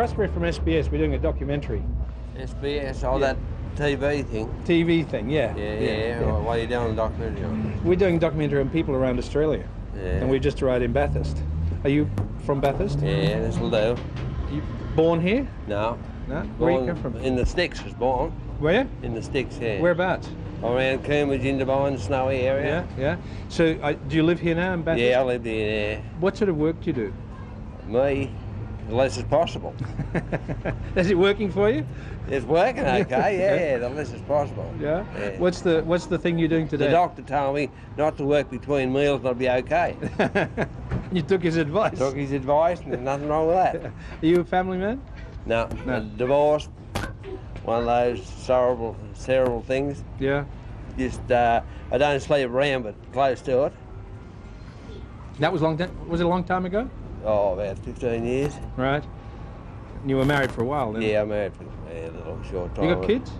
Frostbury from SBS, we're doing a documentary. SBS, that TV thing? TV thing, yeah. Yeah. What are you doing a documentary on? We're doing a documentary on people around Australia. Yeah. And we've just arrived in Bathurst. Are you from Bathurst? Yeah, that's Lido. You born here? No. No? Where you come from? In the sticks was born. Were you? In the sticks, yeah. Whereabouts? Around Cambridge, in Dubois, snowy area. Yeah. So do you live here now in Bathurst? Yeah, I live here. Yeah. What sort of work do you do? Me, the less is possible. Is it working for you? It's working okay, yeah, the less is possible. Yeah? Yeah. What's the thing you're doing today? The doctor told me not to work between meals and I'll be okay. You took his advice? I took his advice and there's nothing wrong with that. Are you a family man? No. Divorced. One of those cerebral things. Yeah. Just, I don't sleep around, but close to it. That was was it a long time ago? Oh, about 15 years. Right. And you were married for a while, didn't you? Yeah, I married for a little short time. You got kids?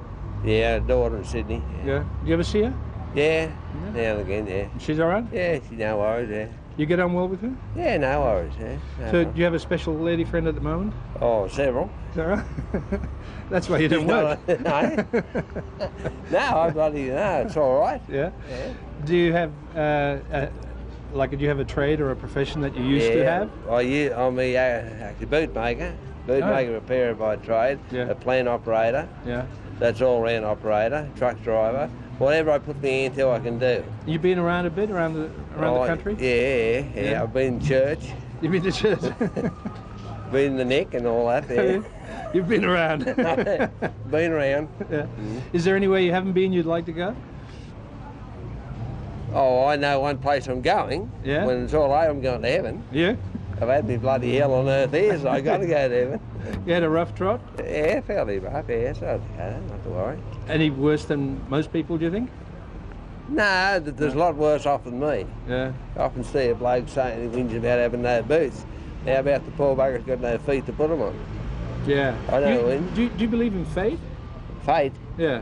Yeah, a daughter in Sydney. Yeah. Do you ever see her? Yeah, now and again, yeah. She's all right? Yeah, she's no worries, yeah. You get on well with her? Yeah, no worries, yeah. No so, do you have a special lady friend at the moment? Oh, several. Is that right? That's why you don't work. No, it's all right. Yeah? Yeah. Do you have, do you have a trade or a profession that you used to have? I'm a bootmaker. Bootmaker repairer by trade. Yeah. A plant operator. Yeah. That's all-round operator, truck driver. Whatever I put my hand to, I can do. You've been around a bit, around the country? Yeah, I've been to church. You've been to church? Been in the Nick and all that, yeah. You've been around. Been around. Yeah. Mm. Is there anywhere you haven't been you'd like to go? Oh, I know one place I'm going. Yeah? When it's all over, I'm going to heaven. Yeah? I've had me bloody hell on earth here, so I've got to go to heaven. You had a rough trot? Yeah, fairly rough, so not to worry. Any worse than most people, do you think? No, there's a lot worse off than me. Yeah. I often see a bloke saying he whinges about having no boots. How about the poor bugger's got no feet to put them on? Yeah. I don't whinge. Do you believe in fate? Fate? Yeah.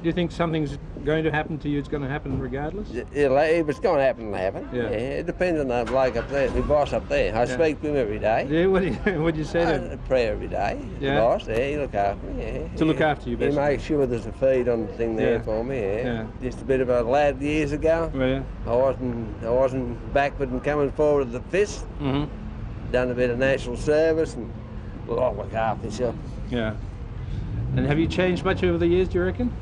Do you think something's going to happen to you, it's going to happen regardless? If it's going to happen, it'll happen. Yeah. It depends on that bloke up there, the boss up there. I speak to him every day. Yeah, what do you say to him? I pray every day. Yeah. The boss, he look after me. Yeah. To look after you, basically. He makes sure there's a feed on the thing there for me, Just a bit of a lad years ago. Yeah. I wasn't backward and coming forward with the fist. Mm-hmm. Done a bit of national service and I'll look after myself. Yeah. And have you changed much over the years, do you reckon?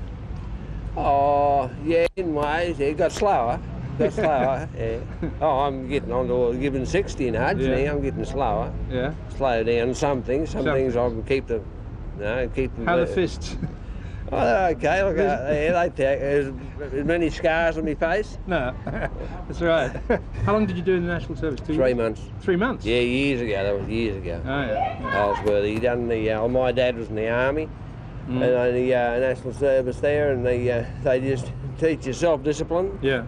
Oh, yeah, in ways. It got slower. Oh, I'm getting on to giving 60 in Hudson. Yeah. I'm getting slower. Yeah. Slow down some things. Some things I can keep them, keep them. How the fists? Oh, they're okay. Look, there's many scars on my face. No, that's right. How long did you do in the National Service? 3 years? 3 months. 3 months? Yeah, years ago. That was years ago. Oh, yeah. Ellsworth. He done the, my dad was in the Army. Mm. And the National Service there, and they just teach you self-discipline. Yeah.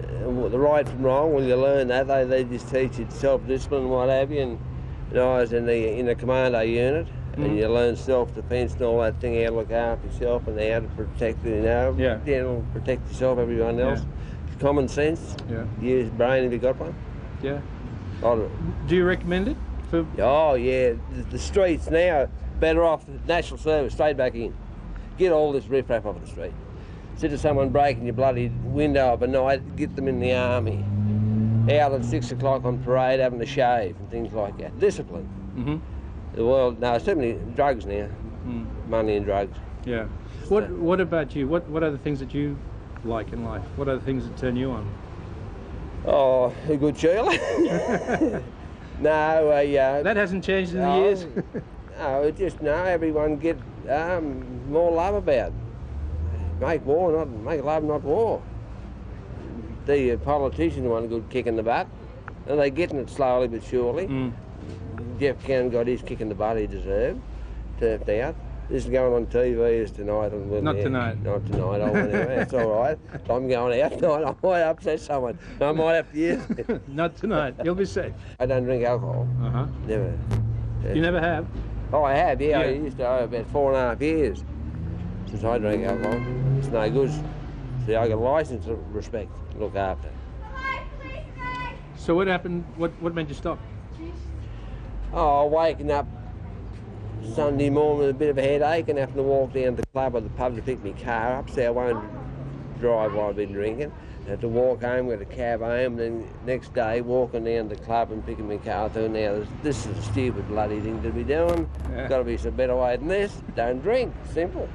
The right from wrong, when you learn that, they just teach you self-discipline and what have you. And I was in the commando unit, and you learn self-defence and all that thing, how to look after yourself and how to protect, protect yourself, everyone else. Yeah. Common sense. Yeah. Use brain if you got one. Yeah. Do you recommend it? Oh yeah, the streets now. Better off National Service, straight back in. Get all this riffraff off the street. Instead of someone breaking your bloody window up at night, get them in the Army. Out at 6 o'clock on parade, having a shave and things like that. Discipline. Mm-hmm. The world, no, so many drugs now. Mm. Money and drugs. Yeah. What about you? What are the things that you like in life? What are the things that turn you on? Oh, a good Shirley. That hasn't changed in the years. No, it's just everyone get more love about. Make war, not make love, not war. The politicians want a good kick in the butt, and they're getting it slowly but surely. Mm. Jeff Cannon got his kick in the butt he deserved. Turfed out. This is going on TV tonight. Not tonight. I went out. It's all right. If I'm going out tonight, I might upset someone. I might have to use it. Not tonight. You'll be safe. I don't drink alcohol. Uh-huh. Never. You never have? Oh, I have, yeah. I used to about 4.5 years since I drank alcohol. It's no good. See, I got a license to respect, look after. So what happened? What made you stop? Oh, waking up Sunday morning with a bit of a headache and having to walk down to the club or the pub to pick my car up, so I won't drive while I've been drinking. I had to walk home, get a cab home, then next day walking down to the club and picking my car through. Now, this is a stupid bloody thing to be doing. Yeah. Got to be some better way than this. Don't drink. Simple.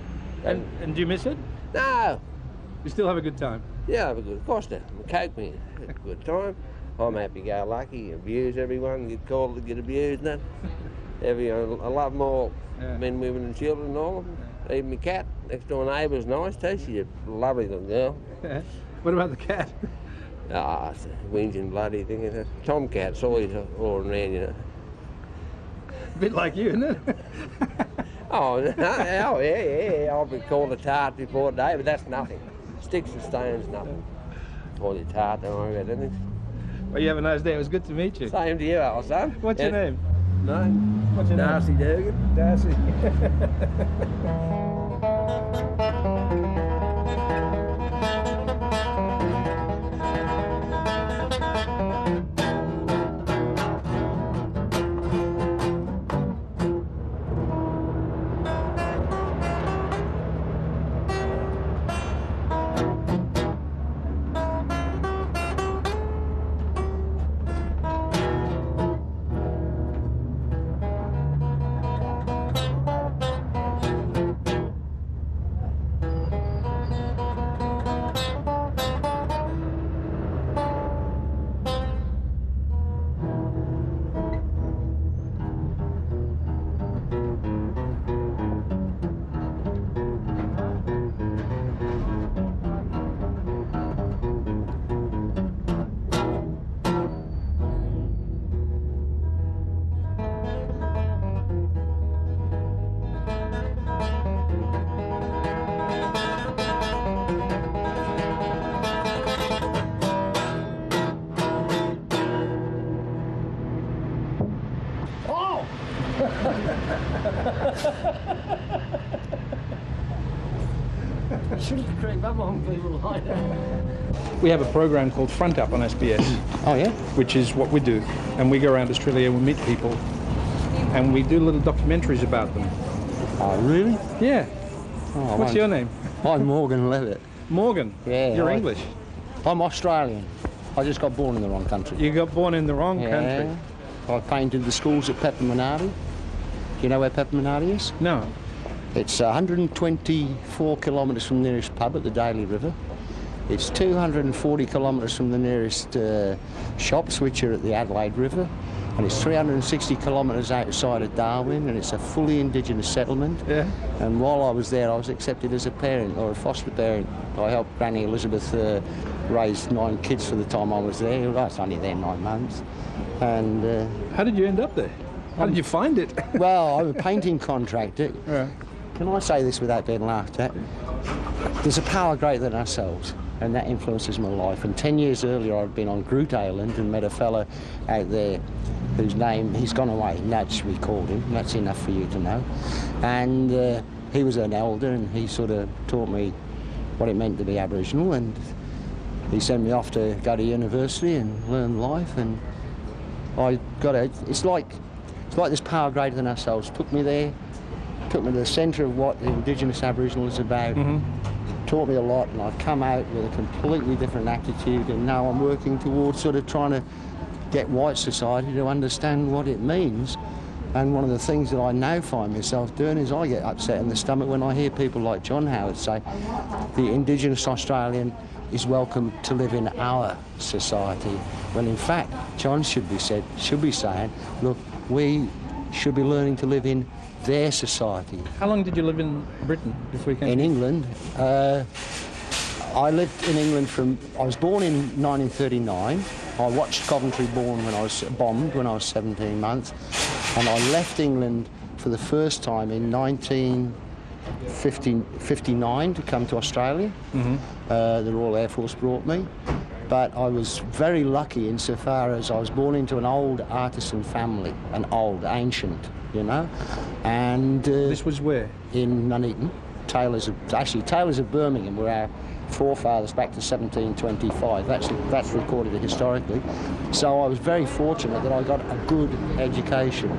And do you miss it? No. You still have a good time? Yeah, I have a good I'm a coke man. It's a good time. I'm happy-go-lucky, abuse everyone, get called to get abused, and everyone, I love them all, yeah. Men, women and children and all of them. Yeah. Even my cat, next-door neighbour's nice too, she's a lovely little girl. Yeah. What about the cat? Ah, it's a whinging bloody thing, isn't it? Tomcat's always roaring around, you know. A bit like you, isn't it? Oh, yeah, I'll be called a tart before day, but that's nothing. Sticks and stones, nothing. Call you tart, don't worry about anything. Well, you have a nice day. It was good to meet you. Same to you, old son. What's your name? No. What's your name? Darcy Duggan. Darcy. We have a program called Front Up on SBS. Oh, yeah? Which is what we do. And we go around Australia and we meet people and we do little documentaries about them. Oh, really? Yeah. Oh, what's your name? I'm Morgan Leavitt. Morgan? Yeah. You're English? I'm Australian. I just got born in the wrong country. You got born in the wrong country? I painted the schools at Peppimenarti. Do you know where Peppimenarti is? No. It's 124 kilometres from the nearest pub at the Daly River. It's 240 kilometres from the nearest shops, which are at the Adelaide River, and it's 360 kilometres outside of Darwin, and it's a fully indigenous settlement. Yeah. And while I was there, I was accepted as a parent or a foster parent. I helped Granny Elizabeth raise 9 kids for the time I was there. Well, I was only there 9 months. And how did you end up there? How did you find it? Well, I'm a painting contractor. Yeah. Can I say this without being laughed at? There's a power greater than ourselves, and that influences my life. And 10 years earlier, I'd been on Groot Island and met a fella out there whose name, he's gone away, Nudge, we called him. That's enough for you to know. And he was an elder, and he sort of taught me what it meant to be Aboriginal, and he sent me off to go to university and learn life, and I got it. It's like this power greater than ourselves took me to the centre of what the Indigenous Aboriginal is about. Mm-hmm. Taught me a lot, and I've come out with a completely different attitude, and now I'm working towards sort of trying to get white society to understand what it means. And one of the things that I now find myself doing is I get upset in the stomach when I hear people like John Howard say the Indigenous Australian is welcome to live in our society, when in fact John should be saying, look, we should be learning to live in their society. How long did you live in Britain before you came? In England? I lived in England from... I was born in 1939. I watched Coventry bombed when I was 17 months. And I left England for the first time in 1959 to come to Australia. Mm-hmm. The Royal Air Force brought me. But I was very lucky insofar as I was born into an old artisan family, ancient, you know. And this was where? In Nuneaton. Taylor's of Birmingham were our forefathers back to 1725. That's recorded historically. So I was very fortunate that I got a good education.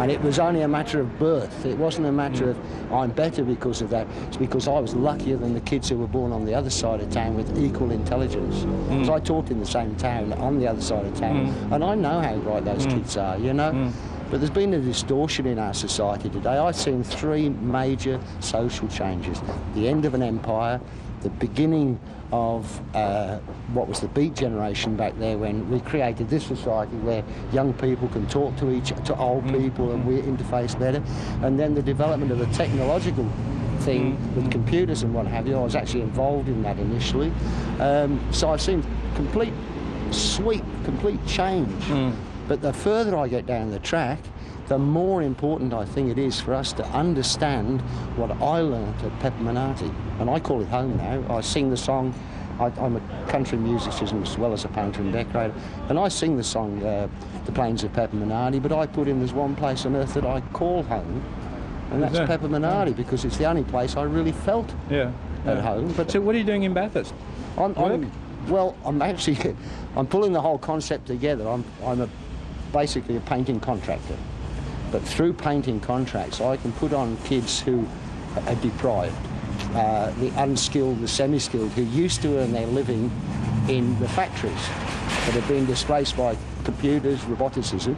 And it was only a matter of birth. It wasn't a matter of I'm better because of that. It's because I was luckier than the kids who were born on the other side of town with equal intelligence. Because I taught in the same town on the other side of town. And I know how bright those kids are, you know. But there's been a distortion in our society today. I've seen three major social changes. The end of an empire, the beginning of what was the Beat generation back there when we created this society where young people can talk to old people and we interface better, and then the development of the technological thing with computers and what have you. I was actually involved in that initially. So I've seen complete change. But the further I get down the track, the more important I think it is for us to understand what I learned at Peppimenarti. And I call it home now. I sing the song. I'm a country musician as well as a painter and decorator. And I sing the song, The Plains of Peppimenarti, but I put in there's one place on earth that I call home, and that's Peppimenarti, because it's the only place I really felt at home. But so what are you doing in Bathurst? I'm pulling the whole concept together. I'm basically a painting contractor. But through painting contracts, I can put on kids who are deprived, the unskilled, the semi-skilled, who used to earn their living in the factories that have been displaced by computers, roboticism.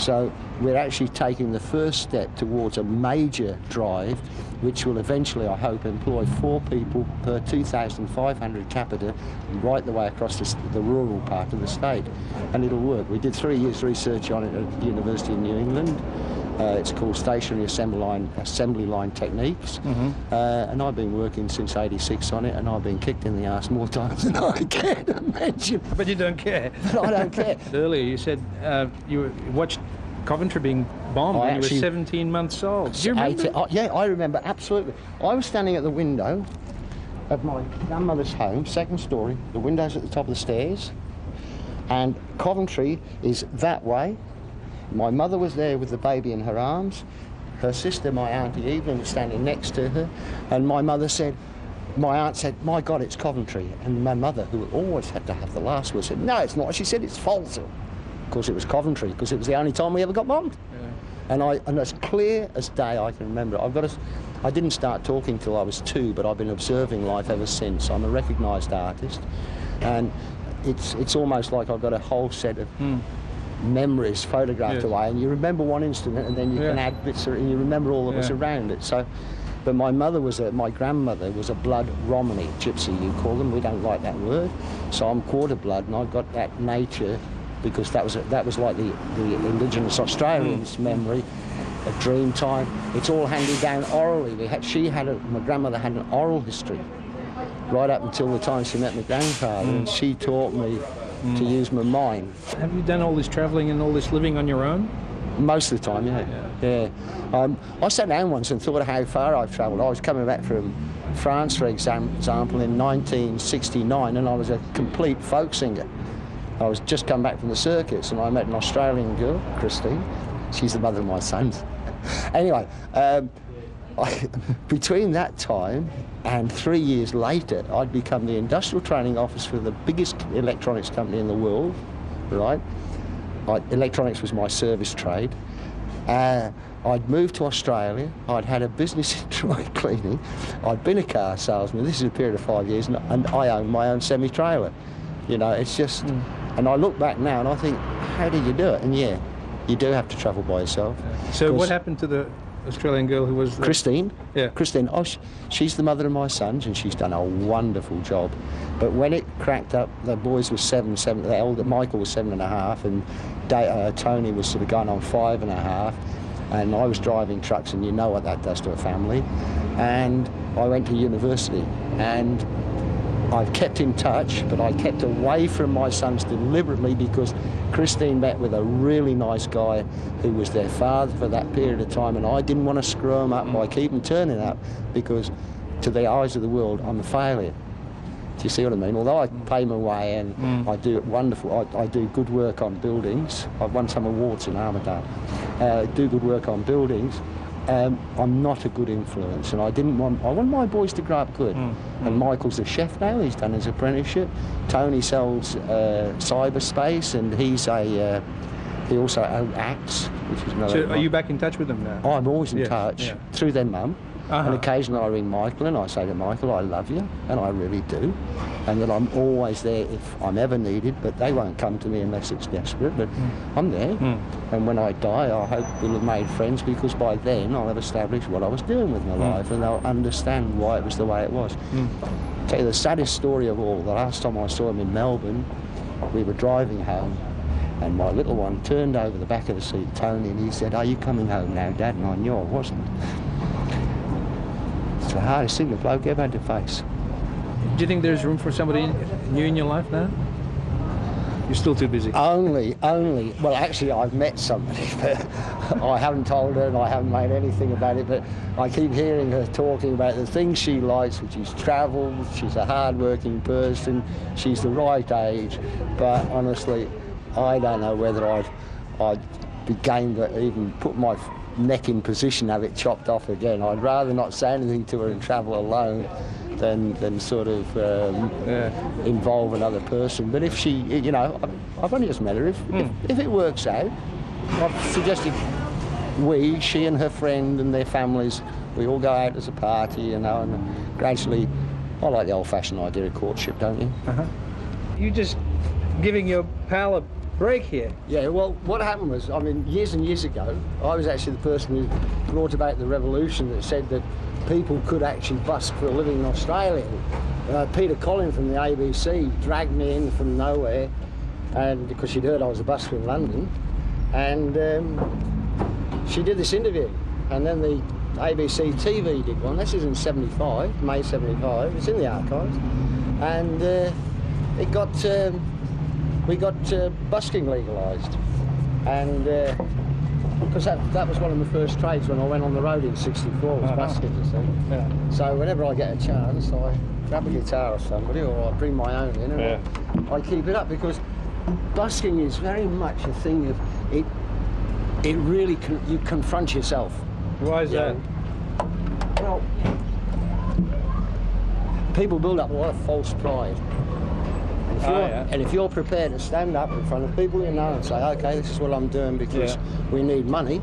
So we're actually taking the first step towards a major drive which will eventually, I hope, employ 4 people per 2,500 capita right the way across the rural part of the state. And it'll work. We did 3 years research on it at the University of New England. It's called stationary assembly line techniques. And I've been working since '86 on it, and I've been kicked in the arse more times than I care to mention. But you don't care. But I don't care. Earlier you said you watched Coventry being bombed when you were 17 months old. Do you remember? I remember, absolutely. I was standing at the window of my grandmother's home, 2nd story, the window's at the top of the stairs, and Coventry is that way. My mother was there with the baby in her arms. Her sister, my Auntie Evelyn, was standing next to her, and my aunt said, my God, it's Coventry. And my mother, who always had to have the last word, said, no, it's not. She said, it's false. Of course, it was Coventry, because it was the only time we ever got bombed. Yeah. And as clear as day I can remember. I didn't start talking till I was 2, but I've been observing life ever since. I'm a recognised artist, and it's almost like I've got a whole set of memories photographed away, and you remember one incident, and then you can add bits, and you remember all that was around it. So, but my grandmother was a blood Romany, gypsy you call them. We don't like that word, so I'm quarter blood, and I've got that nature. Because that was like the Indigenous Australians' memory, a dream time. It's all handed down orally. My grandmother had an oral history right up until the time she met my grandfather, and she taught me to use my mind. Have you done all this travelling and all this living on your own? Most of the time, yeah. I sat down once and thought how far I've travelled. I was coming back from France, for example, in 1969, and I was a complete folk singer. I was just come back from the circus, and I met an Australian girl, Christine. She's the mother of my sons. Anyway, between that time and 3 years later, I'd become the industrial training officer for the biggest electronics company in the world, right? Electronics was my service trade. I'd moved to Australia, I'd had a business in dry cleaning, I'd been a car salesman, this is a period of 5 years, and I owned my own semi-trailer. You know, it's just... And I look back now and I think, how do you do it? And you do have to travel by yourself. So what happened to the Australian girl who was... Christine. Yeah. Christine. Oh, she's the mother of my sons, and she's done a wonderful job. But when it cracked up, the boys were seven, the elder Michael was 7.5, and Tony was sort of going on 5.5, and I was driving trucks, and you know what that does to a family. And I went to university, and I've kept in touch, but I kept away from my sons deliberately because Christine met with a really nice guy who was their father for that period of time, and I didn't want to screw him up by keeping turning up, because to the eyes of the world, I'm a failure. Do you see what I mean? Although I pay my way, and I do wonderful, I do good work on buildings. I've won some awards in Armidale. Do good work on buildings. I'm not a good influence, and I want my boys to grow up good. And Michael's a chef now, he's done his apprenticeship. Tony sells cyberspace, and he's a They also own Axe, which is another. So are you back in touch with them now? Oh, I'm always in touch through their mum. And occasionally I ring Michael and I say to Michael, I love you, and I really do, and that I'm always there if I'm ever needed, but they won't come to me unless it's desperate, but I'm there. And when I die, I hope we'll have made friends, because by then I'll have established what I was doing with my life, and they'll understand why it was the way it was. I'll tell you the saddest story of all. The last time I saw him in Melbourne, we were driving home, and my little one turned over the back of the seat, Tony, and he said, "Are you coming home now, Dad?" And I knew I wasn't. It's the hardest thing the bloke ever had to face. Do you think there's room for somebody new in your life now? You're still too busy. Only. Well, actually, I've met somebody, but I haven't told her and I haven't made anything about it, but I keep hearing her talking about the things she likes, which is travel, she's a hard-working person, she's the right age, but honestly, I don't know whether I'd be game to even put my neck in position, have it chopped off again. I'd rather not say anything to her and travel alone than sort of involve another person. But if she, you know, I've only just met her. If it works out, I've suggested she and her friend and their families, we all go out as a party, you know, and gradually, I like the old-fashioned idea of courtship, don't you? You just giving your pal a break here. Yeah, well, what happened was, I mean, years and years ago, I was actually the person who brought about the revolution that said that people could actually busk for a living in Australia. Peter Collin from the ABC dragged me in from nowhere, and because she'd heard I was a busker in London, and she did this interview, and then the ABC TV did one. This is in 75, May 75, it's in the archives, and it got... we got busking legalised, and because that was one of my first trades when I went on the road in '64, was busking, you see. So whenever I get a chance, I grab a guitar off somebody, or I bring my own in, and I keep it up, because busking is very much a thing of, it really, you confront yourself. Why is that? Well, people build up a lot of false pride. And if you're prepared to stand up in front of people you know and say, OK, this is what I'm doing because we need money,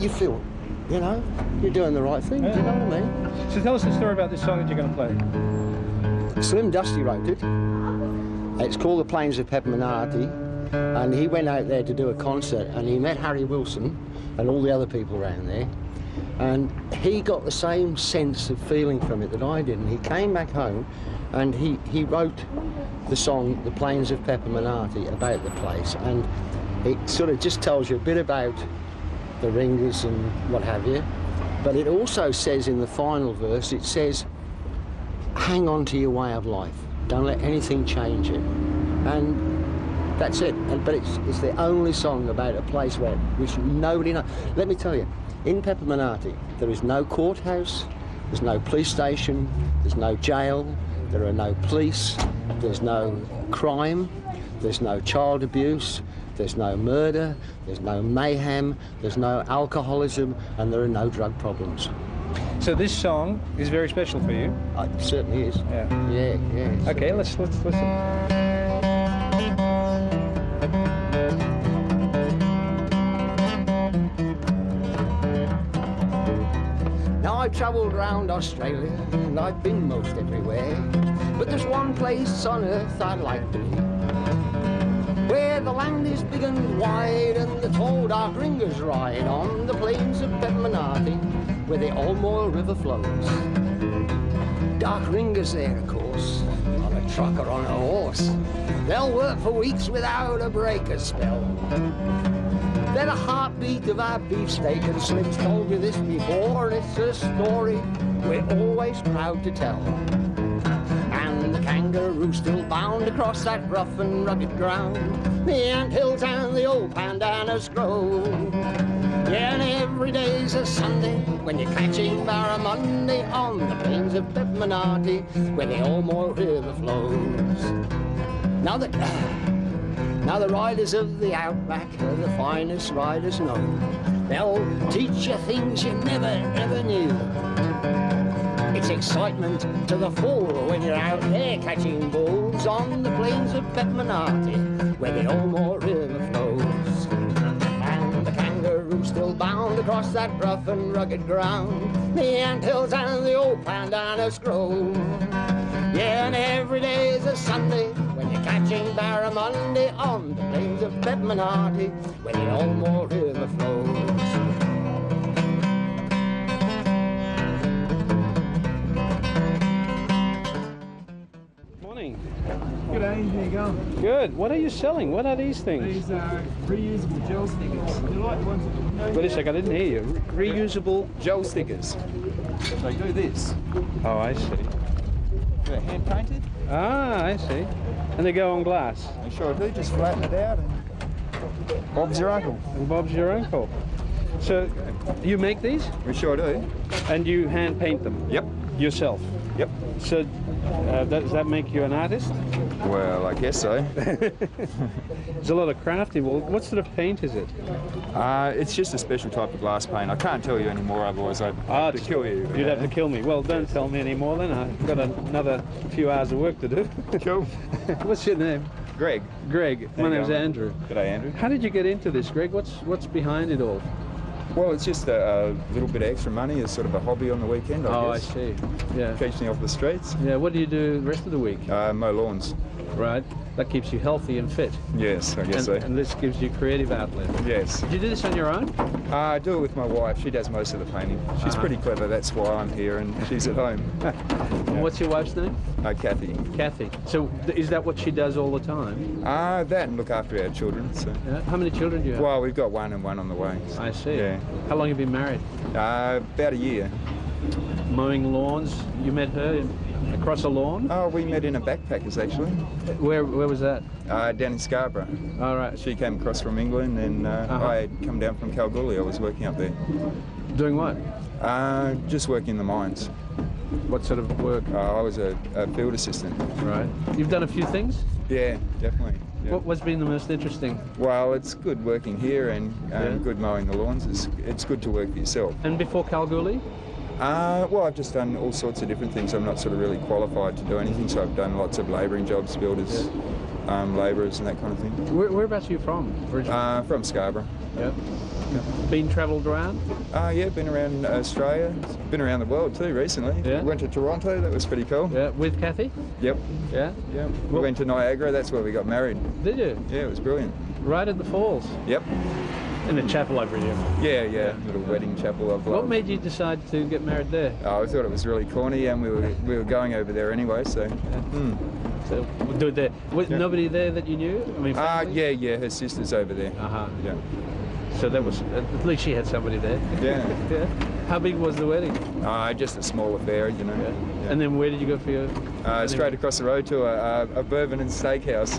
you feel, you know, you're doing the right thing, do you know what I mean? So tell us the story about this song that you're going to play. Slim Dusty wrote it. It's called The Plains of Peppimenarti, and he went out there to do a concert, and he met Harry Wilson and all the other people around there, and he got the same sense of feeling from it that I did, and he came back home and he wrote the song The Plains of Peppimenarti about the place, and it sort of just tells you a bit about the ringers and what have you, but it also says in the final verse, it says, hang on to your way of life, don't let anything change it, and that's it. But it's the only song about a place where which nobody knows. Let me tell you, in Peppimenarti, there is no courthouse, there's no police station, there's no jail, there are no police, there's no crime, there's no child abuse, there's no murder, there's no mayhem, there's no alcoholism, and there are no drug problems. So this song is very special for you? It certainly is. Yeah. Okay, let's listen. I've travelled round Australia and I've been most everywhere, but there's one place on earth I'd like to be, where the land is big and wide and the tall dark ringers ride on the plains of Peppimenarti, where the Almoyle River flows. Dark ringers there, of course, on a truck or on a horse. They'll work for weeks without a break or spell. Then a heartbeat of our beefsteak, and Slim's told you this before, and it's a story we're always proud to tell. And the kangaroo still bound across that rough and rugged ground, the anthills and the old pandanus grow. Yeah, and every day's a Sunday when you're catching barramundi on the plains of Peppimenarti, where the Almoyle River flows. Now the riders of the outback are the finest riders known. They'll teach you things you never, ever knew. It's excitement to the full when you're out there catching balls on the plains of Peppimenarti, where the Olmore River flows. And the kangaroo still bound across that rough and rugged ground, the anthills and the old pandanus grow. Yeah, and every day is a Sunday when you're catching barramundi on the plains of Peppimenarti, where the Olmore River flows. G'day, how you going? Good. What are you selling? What are these things? These are reusable gel stickers. You like the ones that you know? Wait a second, I didn't hear you. Reusable gel stickers. They do this. Oh, I see. They're hand painted. Ah, I see. And they go on glass. They sure do. Just flatten it out and Bob's your uncle. And Bob's your uncle. So you make these? We sure do. And you hand paint them? Yep. Yourself? Yep. So does that make you an artist? Well, I guess so. There's a lot of craft involved. What sort of paint is it? It's just a special type of glass paint. I can't tell you anymore, otherwise I'd have to kill you. You'd have to kill me. Well, don't tell me anymore then. I've got another few hours of work to do. Cool. What's your name? Greg. Greg. My name's Andrew. G'day, Andrew. How did you get into this, Greg? What's behind it all? Well, it's just a little bit of extra money as sort of a hobby on the weekend, I guess. Oh, I see. Yeah. Keeps me off the streets. Yeah, what do you do the rest of the week? Mow lawns. Right. That keeps you healthy and fit. Yes, I guess so. And this gives you creative outlet. Yes. Do you do this on your own? I do it with my wife. She does most of the painting. She's pretty clever, that's why I'm here, and she's at home. And what's your wife's name? Kathy. Kathy. So is that what she does all the time? That and look after our children. So. Yeah. How many children do you have? Well, we've got one and one on the way. So. I see. Yeah. How long have you been married? About a year. Mowing lawns. You met her? Across a lawn? Oh, we met in a backpackers, actually. Where was that? Down in Scarborough. All right. She came across from England, and I had come down from Kalgoorlie. I was working up there. Doing what? Just working in the mines. What sort of work? I was a field assistant. Right. You've done a few things? Yeah, definitely. Yeah. What's been the most interesting? Well, it's good working here and good mowing the lawns. It's good to work for yourself. And before Kalgoorlie? Well, I've just done all sorts of different things. I'm not sort of really qualified to do anything, so I've done lots of labouring jobs, builders, labourers and that kind of thing. Whereabouts are you from originally? From Scarborough. Yep. Yeah. Been travelled around? Yeah, been around Australia. Been around the world too recently. Yeah. Went to Toronto, that was pretty cool. Yeah, with Kathy? Yep. Yeah? Yeah. We went to Niagara, that's where we got married. Did you? Yeah, it was brilliant. Right at the falls? Yep. In a chapel, I presume. Yeah, a little wedding chapel. What made you decide to get married there? Oh, I thought it was really corny, and we were going over there anyway, so. Yeah. So we'll do it there. Was nobody there that you knew? I mean. Yeah, her sister's over there. Yeah. So that was at least she had somebody there. Yeah. How big was the wedding? Just a small affair, you know. Yeah. And then where did you go for your? Straight across the road to a bourbon and steakhouse.